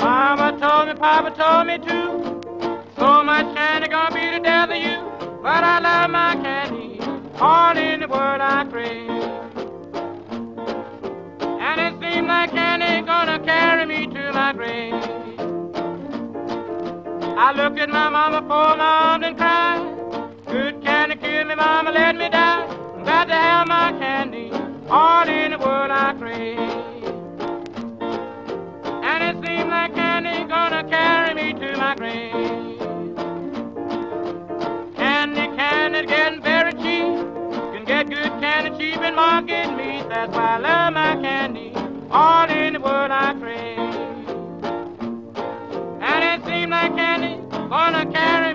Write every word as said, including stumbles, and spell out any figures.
Mama told me, Papa told me too, so much candy gonna be the death of you. But I love my candy, all in the world I crave. And it seems like candy gonna carry me to my grave. I look at my mama full armed and cry, good candy kill me, mama, let me die. Got to have my candy, all in the world I crave. And it seems like candy gonna carry me to my grave. Candy, candy, getting very cheap. Can get good candy cheap in market meat. That's why I love my candy, all in the world I crave. And it seems like candy gonna carry